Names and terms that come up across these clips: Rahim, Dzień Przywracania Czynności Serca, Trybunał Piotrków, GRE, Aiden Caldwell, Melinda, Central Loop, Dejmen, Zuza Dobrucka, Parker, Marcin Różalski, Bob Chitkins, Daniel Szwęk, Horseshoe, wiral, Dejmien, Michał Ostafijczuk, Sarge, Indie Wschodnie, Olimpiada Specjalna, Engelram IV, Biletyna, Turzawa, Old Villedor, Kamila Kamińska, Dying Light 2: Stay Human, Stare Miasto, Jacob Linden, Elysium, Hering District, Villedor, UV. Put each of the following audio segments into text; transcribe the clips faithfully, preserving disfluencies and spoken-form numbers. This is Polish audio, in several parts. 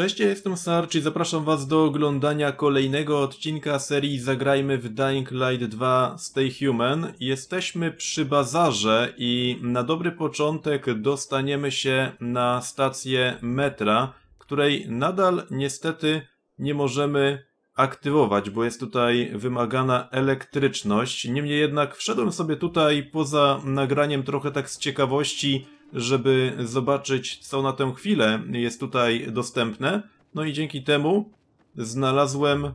Cześć, ja jestem Sarge i zapraszam was do oglądania kolejnego odcinka serii Zagrajmy w Dying Light dwa Stay Human. Jesteśmy przy bazarze i na dobry początek dostaniemy się na stację metra, której nadal niestety nie możemy aktywować, bo jest tutaj wymagana elektryczność. Niemniej jednak wszedłem sobie tutaj poza nagraniem trochę tak z ciekawości, żeby zobaczyć, co na tę chwilę jest tutaj dostępne. No i dzięki temu znalazłem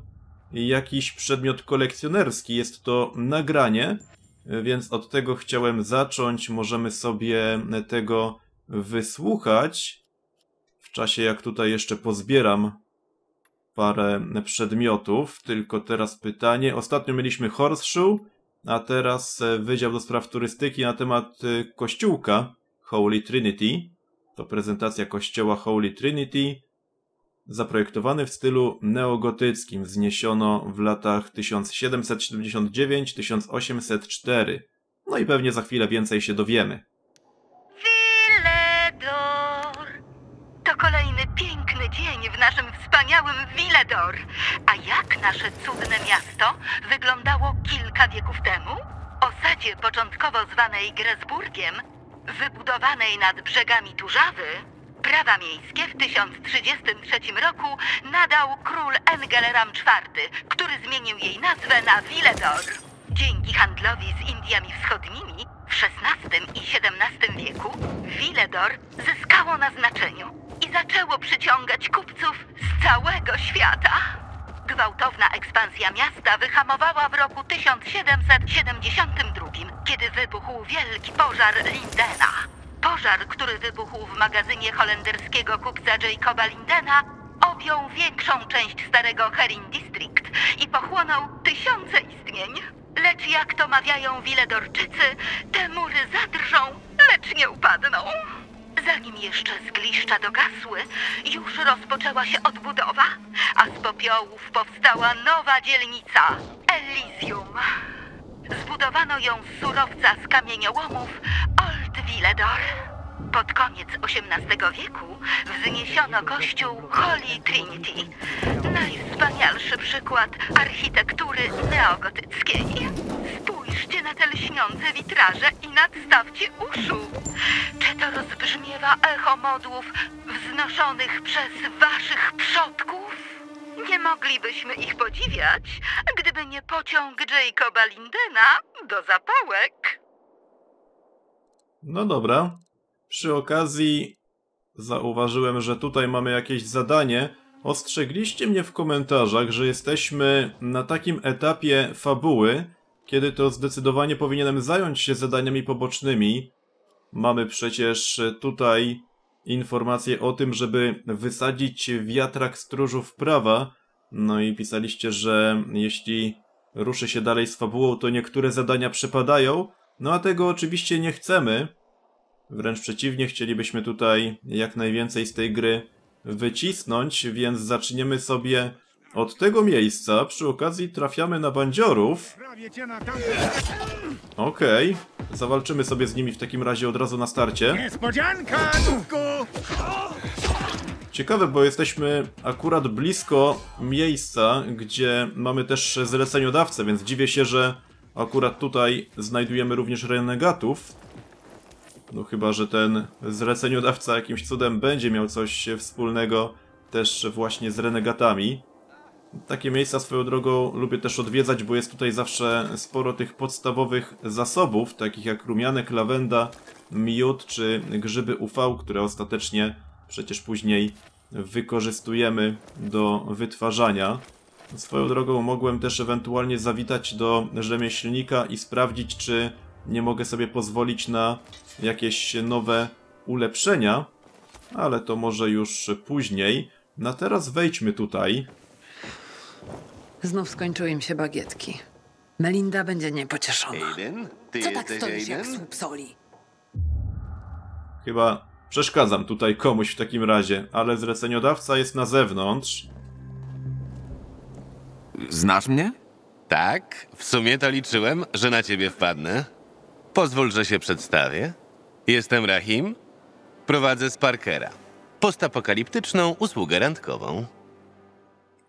jakiś przedmiot kolekcjonerski. Jest to nagranie, więc od tego chciałem zacząć. Możemy sobie tego wysłuchać w czasie, jak tutaj jeszcze pozbieram parę przedmiotów. Tylko teraz pytanie. Ostatnio mieliśmy Horseshoe, a teraz Wydział ds. Turystyki na temat kościółka Holy Trinity. To prezentacja kościoła Holy Trinity, zaprojektowany w stylu neogotyckim. Wzniesiono w latach tysiąc siedemset siedemdziesiąt dziewięć do tysiąc osiemset cztery. No i pewnie za chwilę więcej się dowiemy. Villedor! To kolejny piękny dzień w naszym wspaniałym Villedor. A jak nasze cudne miasto wyglądało kilka wieków temu? Osadzie początkowo zwanej Gresburgiem, wybudowanej nad brzegami Turzawy, prawa miejskie w tysiąc trzydziestym trzecim roku nadał król Engelram czwarty, który zmienił jej nazwę na Villedor. Dzięki handlowi z Indiami Wschodnimi w szesnastym i siedemnastym wieku Villedor zyskało na znaczeniu i zaczęło przyciągać kupców z całego świata. Gwałtowna ekspansja miasta wyhamowała w roku tysiąc siedemset siedemdziesiątym drugim, kiedy wybuchł wielki pożar Lindena. Pożar, który wybuchł w magazynie holenderskiego kupca Jacoba Lindena, objął większą część starego Hering District i pochłonął tysiące istnień. Lecz jak to mawiają Villedorczycy, te mury zadrżą, lecz nie upadną. Zanim jeszcze zgliszcza dogasły, już rozpoczęła się odbudowa, a z popiołów powstała nowa dzielnica – Elysium. Zbudowano ją z surowca z kamieniołomów Old Villedor. Pod koniec osiemnastego wieku wzniesiono kościół Holy Trinity, najwspanialszy przykład architektury neogotyckiej. Spójrzcie na te lśniące witraże i nadstawcie uszu. Czy to rozbrzmiewa echo modłów wznoszonych przez waszych przodków? Nie moglibyśmy ich podziwiać, gdyby nie pociąg Jacoba Lindena do zapałek. No dobra. Przy okazji zauważyłem, że tutaj mamy jakieś zadanie. Ostrzegliście mnie w komentarzach, że jesteśmy na takim etapie fabuły, kiedy to zdecydowanie powinienem zająć się zadaniami pobocznymi. Mamy przecież tutaj informacje o tym, żeby wysadzić wiatrak stróżów prawa. No i pisaliście, że jeśli ruszy się dalej z fabułą, to niektóre zadania przepadają. No a tego oczywiście nie chcemy. Wręcz przeciwnie, chcielibyśmy tutaj jak najwięcej z tej gry wycisnąć, więc zaczniemy sobie od tego miejsca. Przy okazji trafiamy na bandziorów. Okej. Okay. Zawalczymy sobie z nimi w takim razie od razu na starcie. Niespodzianka! Ciekawe, bo jesteśmy akurat blisko miejsca, gdzie mamy też zleceniodawcę, więc dziwię się, że akurat tutaj znajdujemy również renegatów. No chyba, że ten zleceniodawca jakimś cudem będzie miał coś wspólnego też właśnie z renegatami. Takie miejsca swoją drogą lubię też odwiedzać, bo jest tutaj zawsze sporo tych podstawowych zasobów, takich jak rumianek, lawenda, miód czy grzyby U V, które ostatecznie przecież później wykorzystujemy do wytwarzania. Swoją drogą mogłem też ewentualnie zawitać do rzemieślnika i sprawdzić, czy nie mogę sobie pozwolić na jakieś nowe ulepszenia, ale to może już później. Na teraz wejdźmy tutaj. Znów skończyły im się bagietki. Melinda będzie niepocieszona. Co tak stoisz jak słup soli? Chyba przeszkadzam tutaj komuś w takim razie, ale zleceniodawca jest na zewnątrz. Znasz mnie? Tak, w sumie to liczyłem, że na ciebie wpadnę. Pozwól, że się przedstawię. Jestem Rahim. Prowadzę z Parkera. postapokaliptyczną usługę randkową.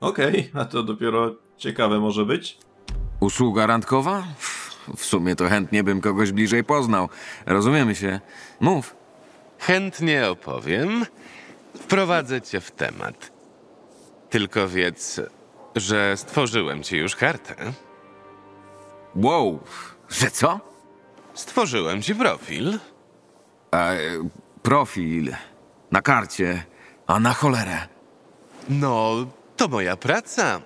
Okej, okay, a to dopiero ciekawe może być. Usługa randkowa? W sumie to chętnie bym kogoś bliżej poznał. Rozumiemy się. Mów. Chętnie opowiem. Wprowadzę cię w temat. Tylko wiedz, że stworzyłem ci już kartę. Wow, że co? Stworzyłem ci profil. A, profil na karcie, a na cholerę. No, to moja praca.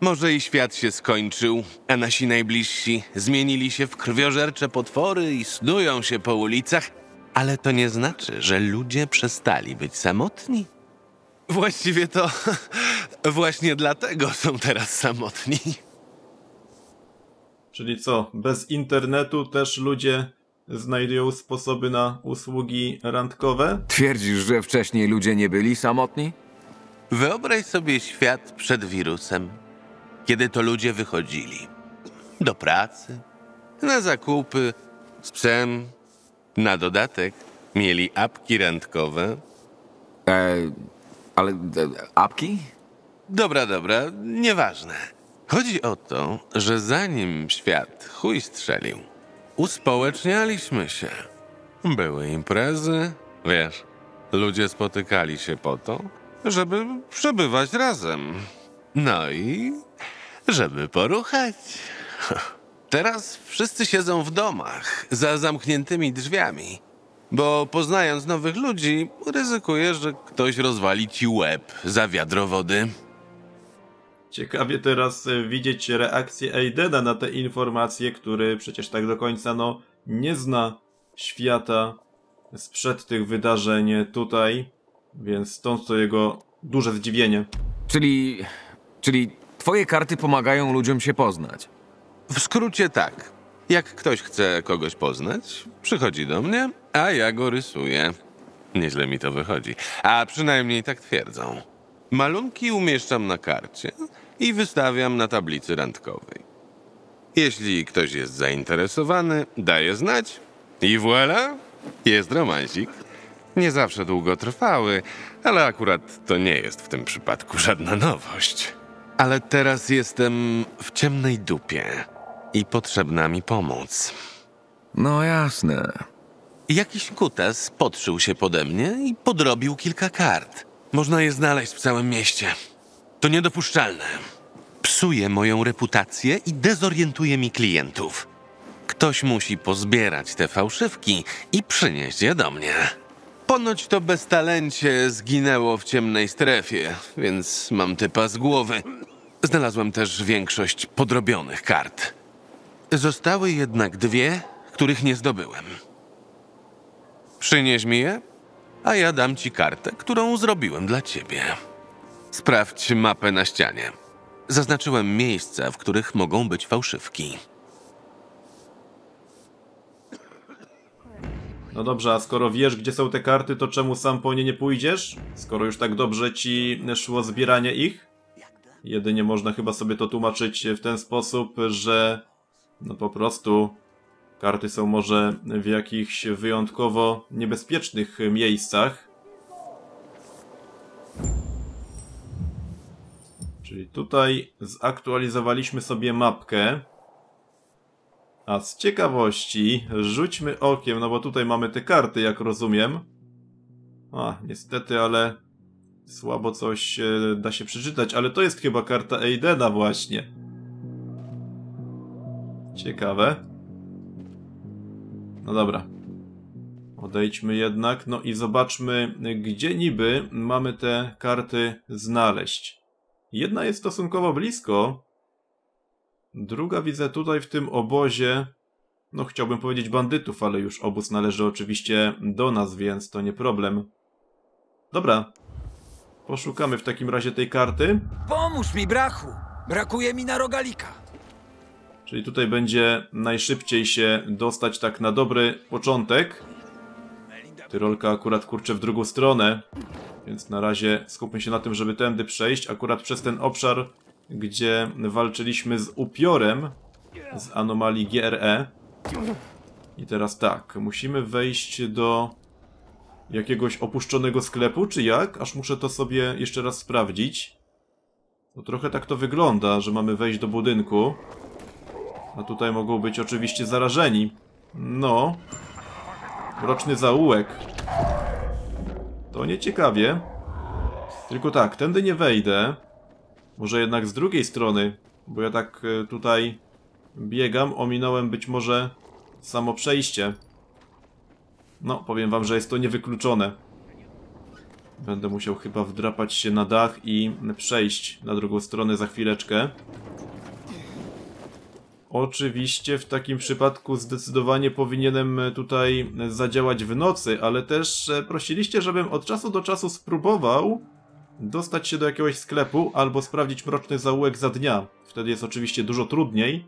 Może i świat się skończył, a nasi najbliżsi zmienili się w krwiożercze potwory i snują się po ulicach, ale to nie znaczy, że ludzie przestali być samotni. Właściwie to właśnie dlatego są teraz samotni. Czyli co, bez internetu też ludzie znajdują sposoby na usługi randkowe? Twierdzisz, że wcześniej ludzie nie byli samotni? Wyobraź sobie świat przed wirusem, kiedy to ludzie wychodzili do pracy, na zakupy, z psem. Na dodatek mieli apki randkowe. E, ale e, apki? Dobra, dobra, nieważne. Chodzi o to, że zanim świat chuj strzelił, uspołecznialiśmy się. Były imprezy, wiesz, ludzie spotykali się po to, żeby przebywać razem. No i żeby poruchać. Teraz wszyscy siedzą w domach, za zamkniętymi drzwiami, bo poznając nowych ludzi, ryzykujesz, że ktoś rozwali ci łeb za wiadro wody. Ciekawie teraz widzieć reakcję Aidena na te informacje, który przecież tak do końca no, nie zna świata sprzed tych wydarzeń tutaj, więc stąd to jego duże zdziwienie. Czyli, czyli twoje karty pomagają ludziom się poznać? W skrócie tak. Jak ktoś chce kogoś poznać, przychodzi do mnie, a ja go rysuję. Nieźle mi to wychodzi, a przynajmniej tak twierdzą. Malunki umieszczam na karcie i wystawiam na tablicy randkowej. Jeśli ktoś jest zainteresowany, daje znać i voilà, jest romansik. Nie zawsze długo trwały, ale akurat to nie jest w tym przypadku żadna nowość. Ale teraz jestem w ciemnej dupie i potrzebna mi pomoc. No jasne. Jakiś kutas podszył się pode mnie i podrobił kilka kart. Można je znaleźć w całym mieście. To niedopuszczalne. Psuje moją reputację i dezorientuje mi klientów. Ktoś musi pozbierać te fałszywki i przynieść je do mnie. Ponoć to beztalencie zginęło w ciemnej strefie, więc mam typa z głowy. Znalazłem też większość podrobionych kart. Zostały jednak dwie, których nie zdobyłem. Przynieś mi je, a ja dam ci kartę, którą zrobiłem dla ciebie. Sprawdź mapę na ścianie. Zaznaczyłem miejsca, w których mogą być fałszywki. No dobrze, a skoro wiesz, gdzie są te karty, to czemu sam po nie nie pójdziesz? Skoro już tak dobrze ci szło zbieranie ich? Jedynie można chyba sobie to tłumaczyć w ten sposób, że no po prostu karty są może w jakichś wyjątkowo niebezpiecznych miejscach. Czyli tutaj zaktualizowaliśmy sobie mapkę. A z ciekawości rzućmy okiem, no bo tutaj mamy te karty, jak rozumiem. A, niestety, ale słabo coś da się przeczytać, ale to jest chyba karta Aidena właśnie. Ciekawe. No dobra. Odejdźmy jednak, no i zobaczmy, gdzie niby mamy te karty znaleźć. Jedna jest stosunkowo blisko. Druga widzę tutaj w tym obozie, no chciałbym powiedzieć bandytów, ale już obóz należy oczywiście do nas, więc to nie problem. Dobra, poszukamy w takim razie tej karty. Pomóż mi, brachu! Brakuje mi na rogalika. Czyli tutaj będzie najszybciej się dostać tak na dobry początek. Tyrolka akurat kurczę w drugą stronę, więc na razie skupmy się na tym, żeby tędy przejść, akurat przez ten obszar, gdzie walczyliśmy z upiorem z anomalii G R E. I teraz tak, musimy wejść do jakiegoś opuszczonego sklepu, czy jak? Aż muszę to sobie jeszcze raz sprawdzić. No trochę tak to wygląda, że mamy wejść do budynku. A tutaj mogą być oczywiście zarażeni. No. Mroczny zaułek. To nieciekawie. Tylko tak, tędy nie wejdę. Może jednak z drugiej strony. Bo ja tak tutaj biegam, ominąłem być może samo przejście. No, powiem wam, że jest to niewykluczone. Będę musiał chyba wdrapać się na dach i przejść na drugą stronę za chwileczkę. Oczywiście w takim przypadku zdecydowanie powinienem tutaj zadziałać w nocy, ale też prosiliście, żebym od czasu do czasu spróbował dostać się do jakiegoś sklepu albo sprawdzić mroczny zaułek za dnia. Wtedy jest oczywiście dużo trudniej,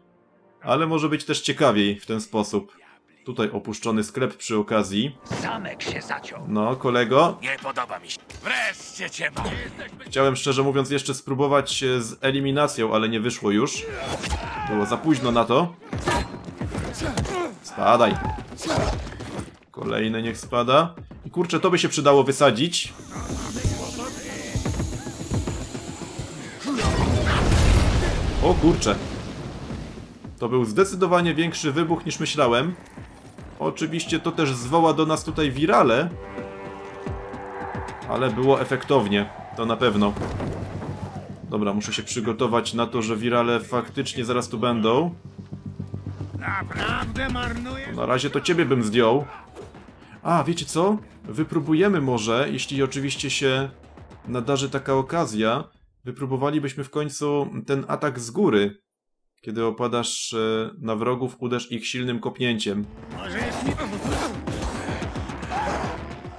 ale może być też ciekawiej w ten sposób. Tutaj opuszczony sklep przy okazji. Zamek się zaciął. No, kolego. Nie podoba mi się. Wreszcie cię mam. Chciałem szczerze mówiąc jeszcze spróbować z eliminacją, ale nie wyszło już. Było za późno na to. Spadaj. Kolejny niech spada. I kurczę, to by się przydało wysadzić. O kurczę. To był zdecydowanie większy wybuch niż myślałem. Oczywiście to też zwoła do nas tutaj wirale. Ale było efektownie, to na pewno. Dobra, muszę się przygotować na to, że wirale faktycznie zaraz tu będą. Na razie to ciebie bym zdjął. A, wiecie co? Wypróbujemy może, jeśli oczywiście się nadarzy taka okazja, wypróbowalibyśmy w końcu ten atak z góry. Kiedy opadasz na wrogów, uderz ich silnym kopnięciem.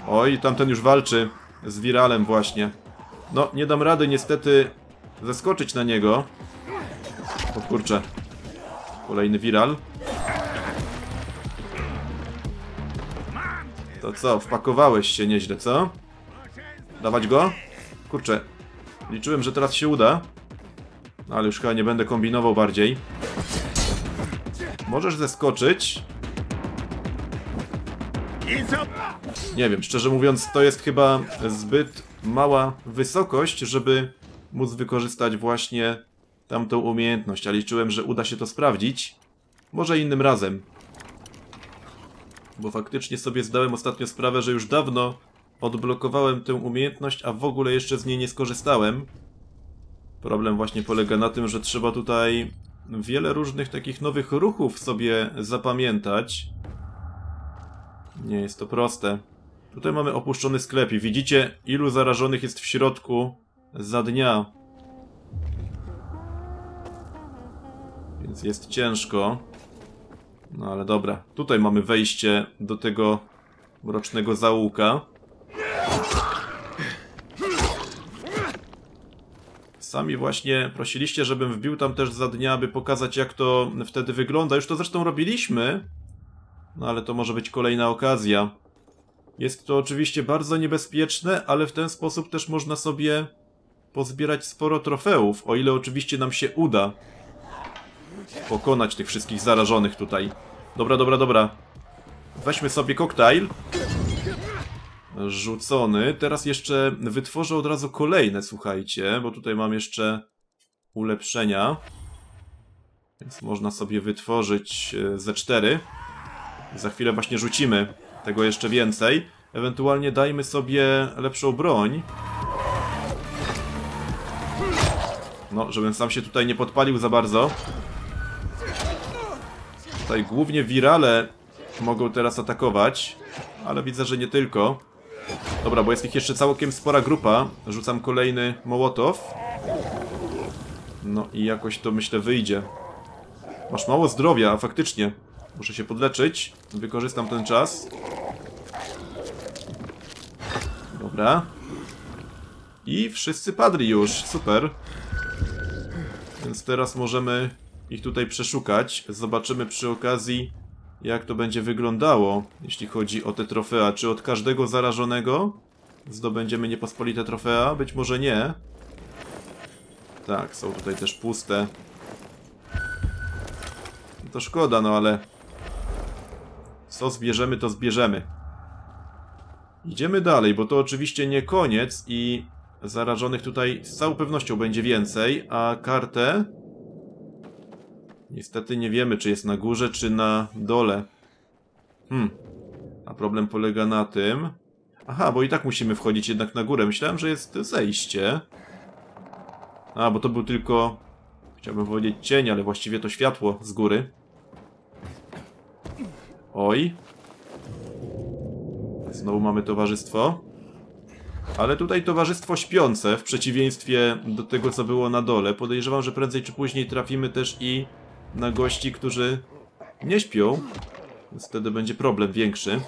Oj, tamten już walczy z wiralem właśnie. No, nie dam rady niestety zeskoczyć na niego. O kurczę. Kolejny wiral. To co, wpakowałeś się nieźle, co? Dawać go? Kurczę. Liczyłem, że teraz się uda. Ale już chyba nie będę kombinował bardziej. Możesz zeskoczyć. Nie wiem, szczerze mówiąc, to jest chyba zbyt mała wysokość, żeby móc wykorzystać właśnie tamtą umiejętność. A liczyłem, że uda się to sprawdzić. Może innym razem. Bo faktycznie sobie zdałem ostatnio sprawę, że już dawno odblokowałem tę umiejętność, a w ogóle jeszcze z niej nie skorzystałem. Problem właśnie polega na tym, że trzeba tutaj wiele różnych takich nowych ruchów sobie zapamiętać. Nie jest to proste. Tutaj mamy opuszczony sklep i widzicie, ilu zarażonych jest w środku za dnia. Więc jest ciężko. No ale dobra, tutaj mamy wejście do tego mrocznego zaułka. Sami właśnie prosiliście, żebym wbił tam też za dnia, by pokazać, jak to wtedy wygląda. Już to zresztą robiliśmy. No ale to może być kolejna okazja. Jest to oczywiście bardzo niebezpieczne, ale w ten sposób też można sobie pozbierać sporo trofeów, o ile oczywiście nam się uda pokonać tych wszystkich zarażonych tutaj. Dobra, dobra, dobra. Weźmy sobie koktajl. Rzucony. Teraz jeszcze wytworzę od razu kolejne, słuchajcie, bo tutaj mam jeszcze ulepszenia. Więc można sobie wytworzyć ze cztery. Za chwilę właśnie rzucimy tego jeszcze więcej. Ewentualnie dajmy sobie lepszą broń. No, żebym sam się tutaj nie podpalił za bardzo. Tutaj głównie wirale mogą teraz atakować, ale widzę, że nie tylko. Dobra, bo jest ich jeszcze całkiem spora grupa. Rzucam kolejny mołotow. No i jakoś to, myślę, wyjdzie. Masz mało zdrowia, a faktycznie. Muszę się podleczyć. Wykorzystam ten czas. Dobra. I wszyscy padli już. Super. Więc teraz możemy ich tutaj przeszukać. Zobaczymy przy okazji, jak to będzie wyglądało, jeśli chodzi o te trofea. Czy od każdego zarażonego zdobędziemy niepospolite trofea? Być może nie. Tak, są tutaj też puste. To szkoda, no ale co zbierzemy, to zbierzemy. Idziemy dalej, bo to oczywiście nie koniec i zarażonych tutaj z całą pewnością będzie więcej, a kartę niestety nie wiemy, czy jest na górze, czy na dole. Hmm. A problem polega na tym... Aha, bo i tak musimy wchodzić jednak na górę. Myślałem, że jest zejście. A, bo to był tylko... Chciałbym powiedzieć cień, ale właściwie to światło z góry. Oj. Znowu mamy towarzystwo. Ale tutaj towarzystwo śpiące, w przeciwieństwie do tego, co było na dole. Podejrzewam, że prędzej czy później trafimy też i na gości, którzy nie śpią. Więc wtedy będzie problem większy.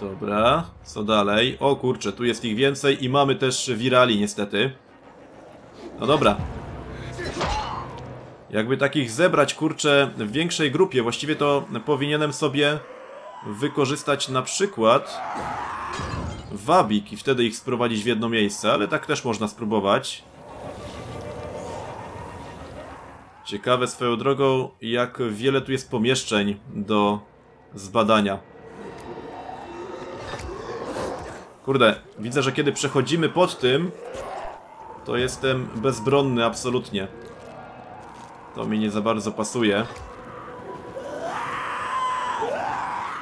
Dobra, co dalej? O kurczę, tu jest ich więcej i mamy też wirali niestety. No dobra. Jakby takich zebrać, kurczę, w większej grupie. Właściwie to powinienem sobie wykorzystać na przykład wabik i wtedy ich sprowadzić w jedno miejsce, ale tak też można spróbować. Ciekawe swoją drogą, jak wiele tu jest pomieszczeń do zbadania. Kurde, widzę, że kiedy przechodzimy pod tym, to jestem bezbronny absolutnie. To mi nie za bardzo pasuje.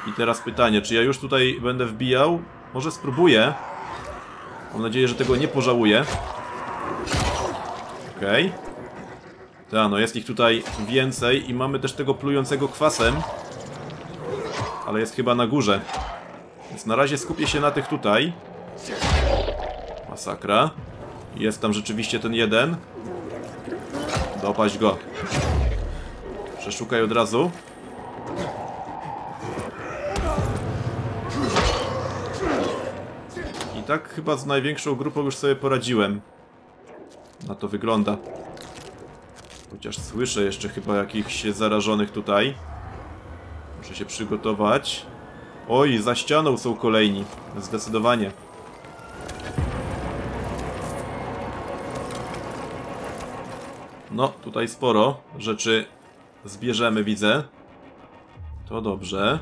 I teraz pytanie, czy ja już tutaj będę wbijał? Może spróbuję. Mam nadzieję, że tego nie pożałuję. Okej. Okay. Ta, no jest ich tutaj więcej i mamy też tego plującego kwasem. Ale jest chyba na górze. Więc na razie skupię się na tych tutaj. Masakra. Jest tam rzeczywiście ten jeden. Dopaść go. Przeszukaj od razu. I tak chyba z największą grupą już sobie poradziłem. Na to wygląda. Chociaż słyszę jeszcze chyba jakichś zarażonych tutaj. Muszę się przygotować. Oj, za ścianą są kolejni. Zdecydowanie. No, tutaj sporo rzeczy zbierzemy, widzę. To dobrze.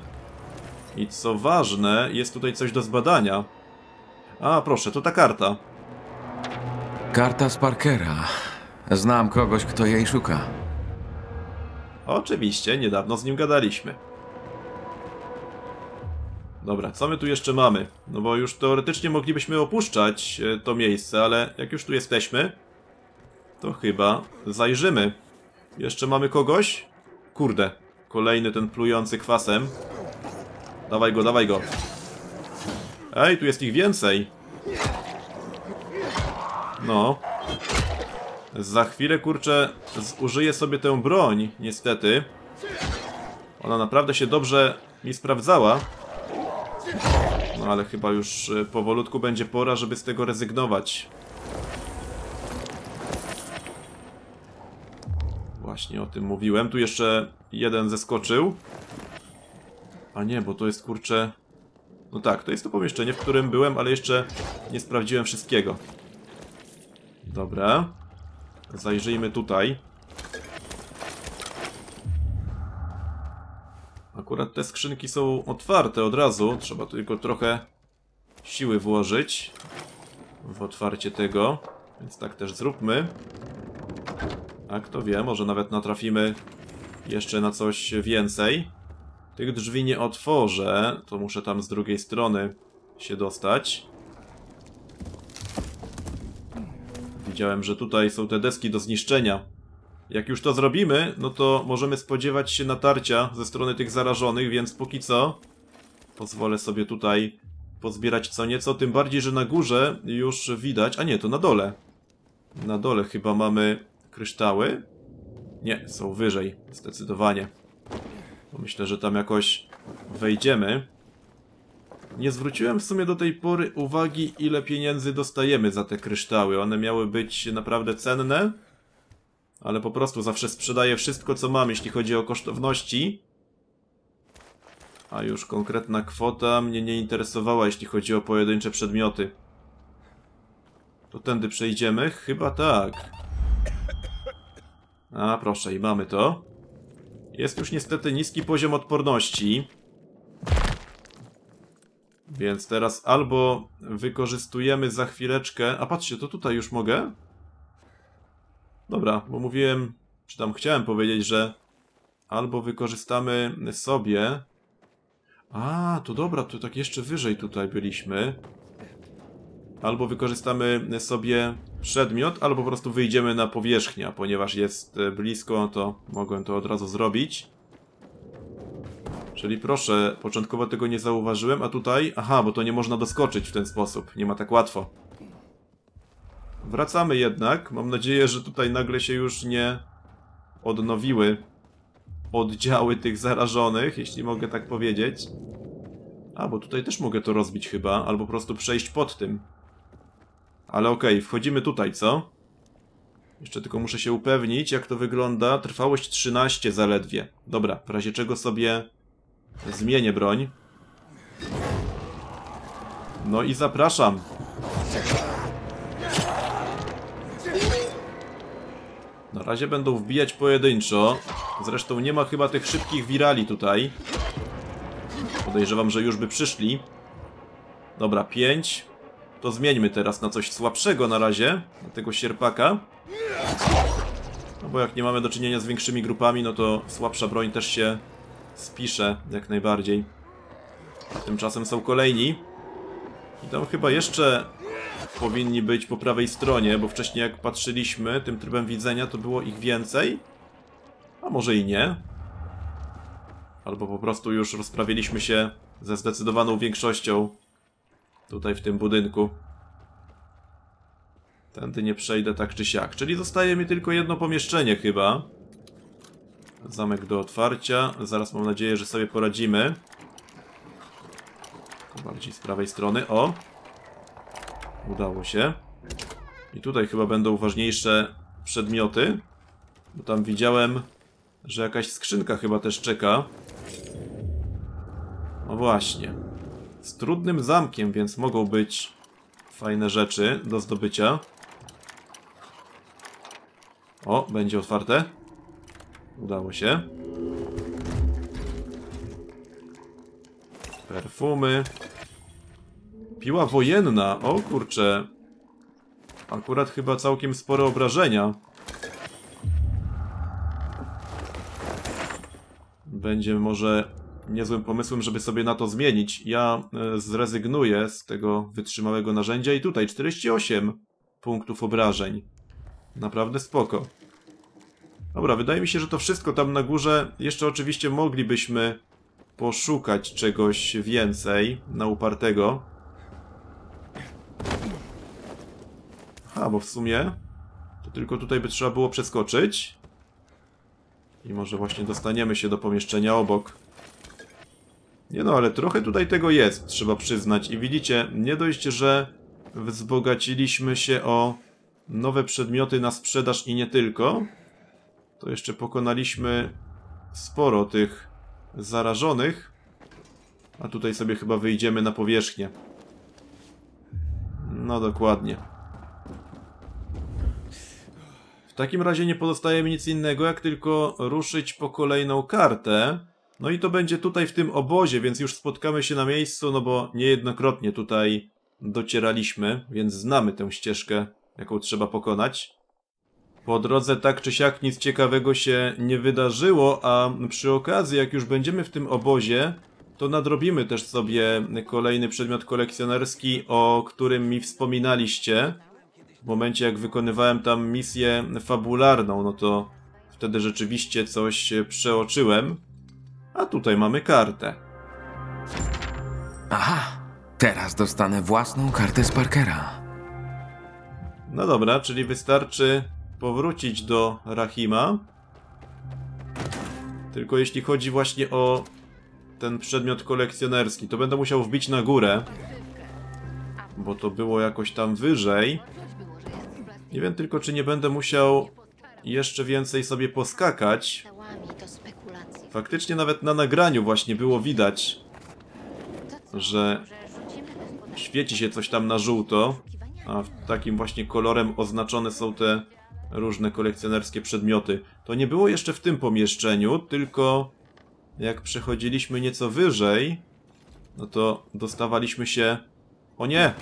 I co ważne, jest tutaj coś do zbadania. A, proszę, to ta karta. Karta z Parkera. Znam kogoś, kto jej szuka. Oczywiście, niedawno z nim gadaliśmy. Dobra, co my tu jeszcze mamy? No bo już teoretycznie moglibyśmy opuszczać to miejsce, ale jak już tu jesteśmy, to chyba zajrzymy. Jeszcze mamy kogoś? Kurde, kolejny ten plujący kwasem. Dawaj go, dawaj go. Ej, tu jest ich więcej. No. Za chwilę, kurczę, zużyję sobie tę broń, niestety. Ona naprawdę się dobrze mi sprawdzała. No ale chyba już powolutku będzie pora, żeby z tego rezygnować. Właśnie o tym mówiłem. Tu jeszcze jeden zeskoczył. A nie, bo to jest, kurczę... No tak, to jest to pomieszczenie, w którym byłem, ale jeszcze nie sprawdziłem wszystkiego. Dobra. Zajrzyjmy tutaj. Akurat te skrzynki są otwarte od razu. Trzeba tylko trochę siły włożyć w otwarcie tego. Więc tak też zróbmy. A kto wie, może nawet natrafimy jeszcze na coś więcej. Tych drzwi nie otworzę. To muszę tam z drugiej strony się dostać. Widziałem, że tutaj są te deski do zniszczenia. Jak już to zrobimy, no to możemy spodziewać się natarcia ze strony tych zarażonych, więc póki co pozwolę sobie tutaj pozbierać co nieco, tym bardziej, że na górze już widać... A nie, to na dole. Na dole chyba mamy kryształy? Nie, są wyżej, zdecydowanie. Myślę, że tam jakoś wejdziemy. Nie zwróciłem w sumie do tej pory uwagi, ile pieniędzy dostajemy za te kryształy. One miały być naprawdę cenne, ale po prostu zawsze sprzedaję wszystko, co mam, jeśli chodzi o kosztowności. A już konkretna kwota mnie nie interesowała, jeśli chodzi o pojedyncze przedmioty. To tędy przejdziemy? Chyba tak. A proszę, i mamy to. Jest już niestety niski poziom odporności. Więc teraz albo wykorzystujemy za chwileczkę... A patrzcie, to tutaj już mogę? Dobra, bo mówiłem... Czy tam chciałem powiedzieć, że... Albo wykorzystamy sobie... A, to dobra, to tak jeszcze wyżej tutaj byliśmy. Albo wykorzystamy sobie przedmiot, albo po prostu wyjdziemy na powierzchnię, ponieważ jest blisko, to mogłem to od razu zrobić. Czyli proszę, początkowo tego nie zauważyłem, a tutaj... Aha, bo to nie można doskoczyć w ten sposób, nie ma tak łatwo. Wracamy jednak, mam nadzieję, że tutaj nagle się już nie odnowiły oddziały tych zarażonych, jeśli mogę tak powiedzieć. A, bo tutaj też mogę to rozbić chyba, albo po prostu przejść pod tym. Ale okej, okay, wchodzimy tutaj, co? Jeszcze tylko muszę się upewnić, jak to wygląda. Trwałość trzynaście zaledwie. Dobra, w razie czego sobie zmienię broń. No i zapraszam. Na razie będą wbijać pojedynczo. Zresztą nie ma chyba tych szybkich wirali tutaj. Podejrzewam, że już by przyszli. Dobra, pięć. To zmieńmy teraz na coś słabszego na razie. Na tego sierpaka. No bo jak nie mamy do czynienia z większymi grupami, no to słabsza broń też się spisze jak najbardziej. Tymczasem są kolejni. I tam chyba jeszcze powinni być po prawej stronie, bo wcześniej jak patrzyliśmy tym trybem widzenia, to było ich więcej. A może i nie. Albo po prostu już rozprawiliśmy się ze zdecydowaną większością tutaj w tym budynku. Tędy nie przejdę tak czy siak. Czyli zostaje mi tylko jedno pomieszczenie chyba. Zamek do otwarcia. Zaraz mam nadzieję, że sobie poradzimy. Bardziej z prawej strony. O! Udało się. I tutaj chyba będą ważniejsze przedmioty. Bo tam widziałem, że jakaś skrzynka chyba też czeka. No właśnie. Z trudnym zamkiem, więc mogą być fajne rzeczy do zdobycia. O, będzie otwarte. Udało się. Perfumy. Piła wojenna. O kurczę. Akurat chyba całkiem spore obrażenia. Będzie może niezłym pomysłem, żeby sobie na to zmienić. Ja zrezygnuję z tego wytrzymałego narzędzia i tutaj czterdzieści osiem punktów obrażeń. Naprawdę spoko. Dobra, wydaje mi się, że to wszystko tam na górze. Jeszcze oczywiście moglibyśmy poszukać czegoś więcej na upartego. A, bo w sumie to tylko tutaj by trzeba było przeskoczyć. I może właśnie dostaniemy się do pomieszczenia obok. Nie no, ale trochę tutaj tego jest, trzeba przyznać. I widzicie, nie dość, że wzbogaciliśmy się o nowe przedmioty na sprzedaż i nie tylko, to jeszcze pokonaliśmy sporo tych zarażonych. A tutaj sobie chyba wyjdziemy na powierzchnię. No dokładnie. W takim razie nie pozostaje mi nic innego, jak tylko ruszyć po kolejną kartę. No i to będzie tutaj w tym obozie, więc już spotkamy się na miejscu, no bo niejednokrotnie tutaj docieraliśmy, więc znamy tę ścieżkę, jaką trzeba pokonać. Po drodze tak czy siak nic ciekawego się nie wydarzyło, a przy okazji jak już będziemy w tym obozie, to nadrobimy też sobie kolejny przedmiot kolekcjonerski, o którym mi wspominaliście. W momencie jak wykonywałem tam misję fabularną, no to wtedy rzeczywiście coś przeoczyłem. A tutaj mamy kartę. Aha, teraz dostanę własną kartę z Parkera. No dobra, czyli wystarczy powrócić do Rahima. Tylko jeśli chodzi właśnie o ten przedmiot kolekcjonerski, to będę musiał wbić na górę. Bo to było jakoś tam wyżej. Nie wiem tylko, czy nie będę musiał jeszcze więcej sobie poskakać. Faktycznie nawet na nagraniu właśnie było widać, że świeci się coś tam na żółto, a takim właśnie kolorem oznaczone są te różne kolekcjonerskie przedmioty. To nie było jeszcze w tym pomieszczeniu, tylko jak przechodziliśmy nieco wyżej, no to dostawaliśmy się... O nie!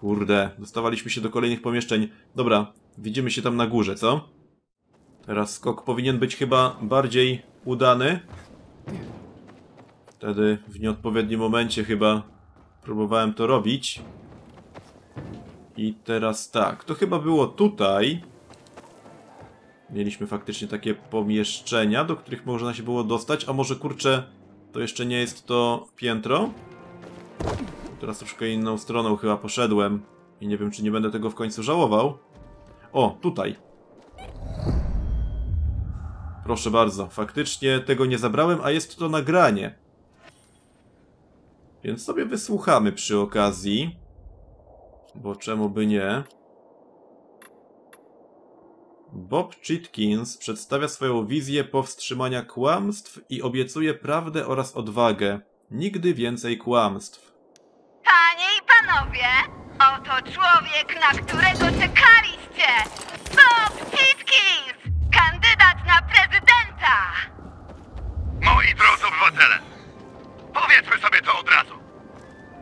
Kurde, dostawaliśmy się do kolejnych pomieszczeń. Dobra, widzimy się tam na górze, co? Teraz skok powinien być chyba bardziej udany. Wtedy w nieodpowiednim momencie chyba próbowałem to robić. I teraz tak, to chyba było tutaj. Mieliśmy faktycznie takie pomieszczenia, do których można się było dostać. A może kurczę, to jeszcze nie jest to piętro? Teraz troszkę inną stroną chyba poszedłem. I nie wiem, czy nie będę tego w końcu żałował. O, tutaj. Proszę bardzo, faktycznie tego nie zabrałem, a jest to nagranie. Więc sobie wysłuchamy przy okazji. Bo czemu by nie? Bob Chitkins przedstawia swoją wizję powstrzymania kłamstw i obiecuje prawdę oraz odwagę. Nigdy więcej kłamstw. Panie i panowie, oto człowiek, na którego czekaliście! Bob Chitkins! Kandydat na prezydenta! Moi drodzy obywatele, powiedzmy sobie to od razu.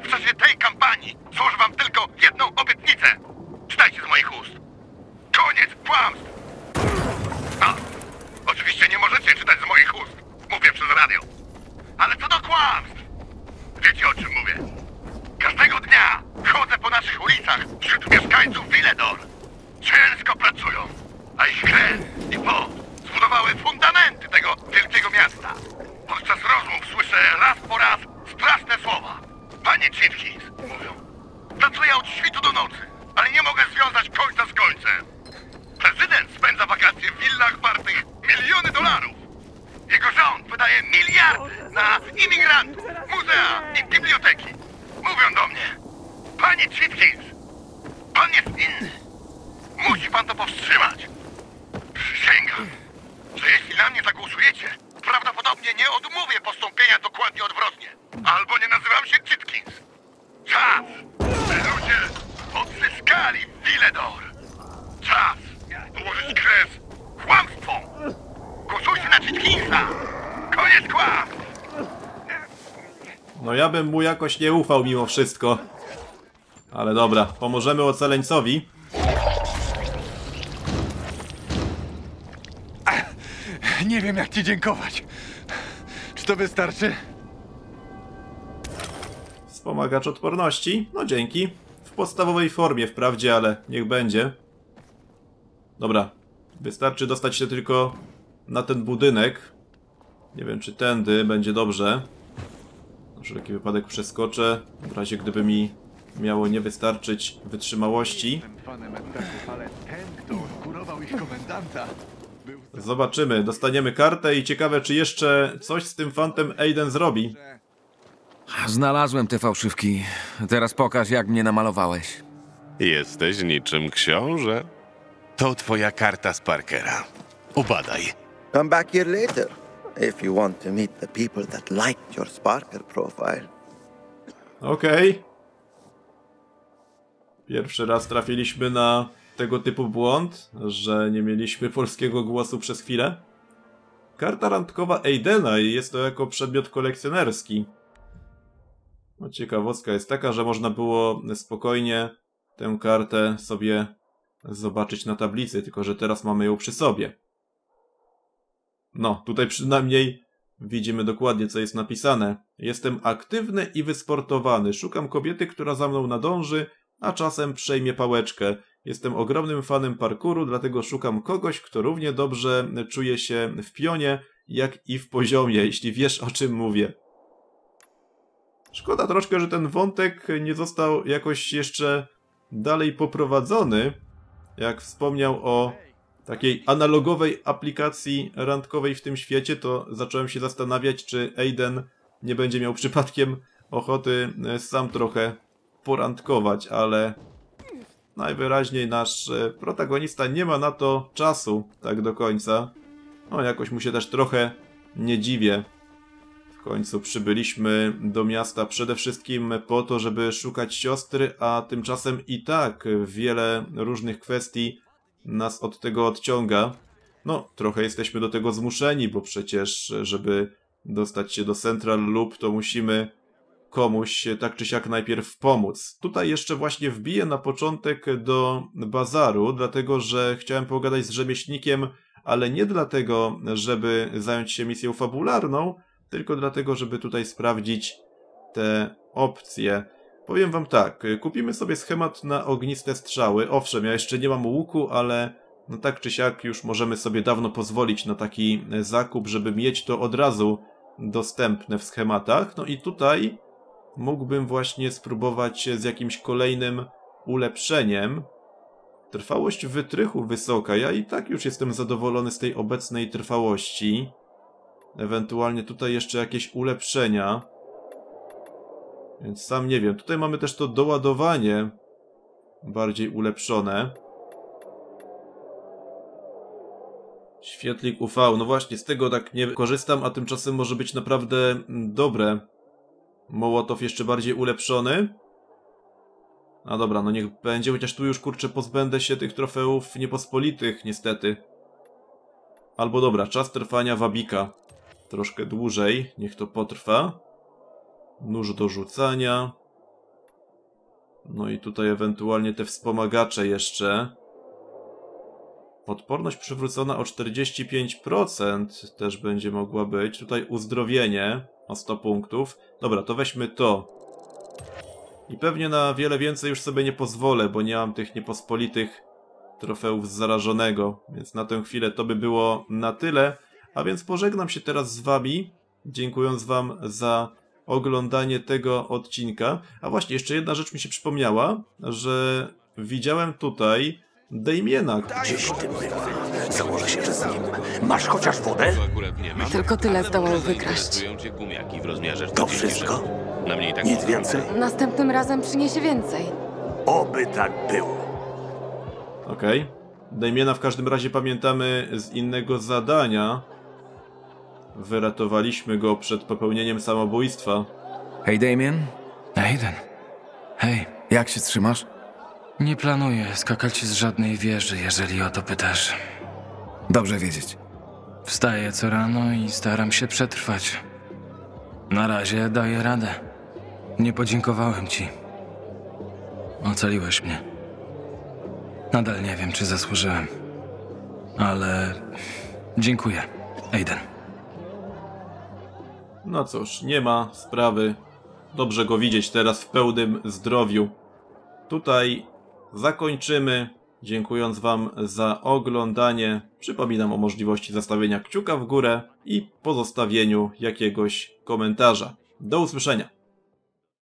W czasie tej kampanii złożę wam tylko jedną obietnicę. Czytajcie z moich ust. Koniec kłamstw! A, oczywiście nie możecie czytać z moich ust. Mówię przez radio. Ale co do kłamstw? Wiecie, o czym mówię. Każdego dnia chodzę po naszych ulicach wśród mieszkańców Villedor. Ciężko pracują, a ich krew i pot zbudowały fundamenty tego wielkiego miasta. Podczas rozmów słyszę raz po raz straszne słowa. Panie Chitkins, mówią, pracuję od świtu do nocy, ale nie mogę związać końca z końcem. Prezydent spędza wakacje w willach wartych miliony dolarów. Jego rząd wydaje miliardy na imigrantów, muzea i biblioteki. Mówią do mnie, panie Chitkins, pan jest inny. Musi pan to powstrzymać. Przysięgam, że jeśli na mnie zagłosujecie, prawdopodobnie nie odmówię postąpienia dokładnie odwrotnie. Albo nie nazywam się Chitkins. Czas, by ludzie odzyskali Villedor. Czas położyć kres kłamstwom. Głosujcie na Chitkinsa. Koniec kłamstw. No ja bym mu jakoś nie ufał mimo wszystko. Ale dobra, pomożemy ocaleńcowi. Nie wiem, jak ci dziękować. Czy to wystarczy? Wspomagacz odporności? No dzięki. W podstawowej formie wprawdzie, ale niech będzie. Dobra. Wystarczy dostać się tylko na ten budynek. Nie wiem, czy tędy będzie dobrze. Na wszelki wypadek przeskoczę. W razie gdyby mi miało nie wystarczyć wytrzymałości. Ale ten, kto kurował ich komendanta... Zobaczymy, dostaniemy kartę i ciekawe, czy jeszcze coś z tym fantem Aiden zrobi. Znalazłem te fałszywki. Teraz pokaż, jak mnie namalowałeś. Jesteś niczym książę. To twoja karta z Parkera. Ubadaj. Come back here later, if you want to meet the people that liked your Parker profile. Okej. Okay. Pierwszy raz trafiliśmy na... tego typu błąd, że nie mieliśmy polskiego głosu przez chwilę. Karta randkowa Aidena i jest to jako przedmiot kolekcjonerski. No, ciekawostka jest taka, że można było spokojnie tę kartę sobie zobaczyć na tablicy, tylko że teraz mamy ją przy sobie. No, tutaj przynajmniej widzimy dokładnie, co jest napisane. Jestem aktywny i wysportowany. Szukam kobiety, która za mną nadąży, a czasem przejmie pałeczkę. Jestem ogromnym fanem parkouru, dlatego szukam kogoś, kto równie dobrze czuje się w pionie, jak i w poziomie, jeśli wiesz, o czym mówię. Szkoda troszkę, że ten wątek nie został jakoś jeszcze dalej poprowadzony, jak wspomniał o takiej analogowej aplikacji randkowej w tym świecie, to zacząłem się zastanawiać, czy Aiden nie będzie miał przypadkiem ochoty sam trochę porandkować, ale... Najwyraźniej nasz protagonista nie ma na to czasu tak do końca. No jakoś mu się też trochę nie dziwię. W końcu przybyliśmy do miasta przede wszystkim po to, żeby szukać siostry, a tymczasem i tak wiele różnych kwestii nas od tego odciąga. No, trochę jesteśmy do tego zmuszeni, bo przecież, żeby dostać się do Central Loop, to musimy komuś tak czy siak najpierw pomóc. Tutaj jeszcze właśnie wbiję na początek do bazaru, dlatego że chciałem pogadać z rzemieślnikiem, ale nie dlatego, żeby zająć się misją fabularną, tylko dlatego, żeby tutaj sprawdzić te opcje. Powiem wam tak, kupimy sobie schemat na ogniste strzały. Owszem, ja jeszcze nie mam łuku, ale no tak czy siak już możemy sobie dawno pozwolić na taki zakup, żeby mieć to od razu dostępne w schematach. No i tutaj mógłbym właśnie spróbować z jakimś kolejnym ulepszeniem. Trwałość wytrychu wysoka. Ja i tak już jestem zadowolony z tej obecnej trwałości. Ewentualnie tutaj jeszcze jakieś ulepszenia. Więc sam nie wiem. Tutaj mamy też to doładowanie bardziej ulepszone. Świetlik U V. No właśnie, z tego tak nie korzystam, a tymczasem może być naprawdę dobre. Mołotow jeszcze bardziej ulepszony. A dobra, no niech będzie, chociaż tu już kurczę pozbędę się tych trofeów niepospolitych niestety. Albo dobra, czas trwania wabika. Troszkę dłużej, niech to potrwa. Nóż do rzucania. No i tutaj ewentualnie te wspomagacze jeszcze. Odporność przywrócona o czterdzieści pięć procent też będzie mogła być. Tutaj uzdrowienie o sto punktów. Dobra, to weźmy to. I pewnie na wiele więcej już sobie nie pozwolę, bo nie mam tych niepospolitych trofeów z zarażonego. Więc na tę chwilę to by było na tyle. A więc pożegnam się teraz z wami, dziękując wam za oglądanie tego odcinka. A właśnie, jeszcze jedna rzecz mi się przypomniała, że widziałem tutaj Dejmiena. Gdzieś ty była. Założę się, że z nim. Masz chociaż wodę? Tylko tyle zdołał wykraść. To wszystko? Nic więcej? Następnym razem przyniesie więcej. Oby tak było. Okej. Okay. Dejmiena w każdym razie pamiętamy z innego zadania. Wyratowaliśmy go przed popełnieniem samobójstwa. Hej, Dejmien. Hayden. Hej, jak się trzymasz? Nie planuję skakać z żadnej wieży, jeżeli o to pytasz. Dobrze wiedzieć. Wstaję co rano i staram się przetrwać. Na razie daję radę. Nie podziękowałem ci. Ocaliłeś mnie. Nadal nie wiem, czy zasłużyłem. Ale dziękuję, Aiden. No cóż, nie ma sprawy. Dobrze go widzieć teraz w pełnym zdrowiu. Tutaj zakończymy, dziękując wam za oglądanie. Przypominam o możliwości zostawienia kciuka w górę i pozostawieniu jakiegoś komentarza. Do usłyszenia!